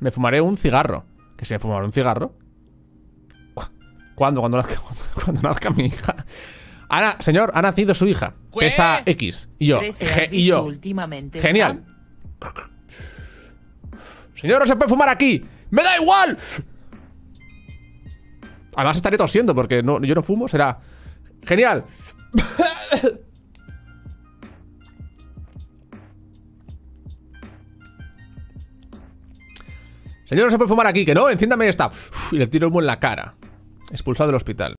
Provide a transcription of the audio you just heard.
Me fumaré un cigarro. ¿Que se fumará un cigarro? ¿Cuándo? Cuando nazca mi hija. Ana, señor, ha nacido su hija. ¿Qué? Pesa X. Y yo. Últimamente, genial. ¿Está? Señor, no se puede fumar aquí. ¡Me da igual! Además estaré tosiendo porque no, yo no fumo. Será... ¡Genial! Señor, no se puede fumar aquí. Que no, enciéndame esta. Y le tiro humo en la cara. Expulsado del hospital.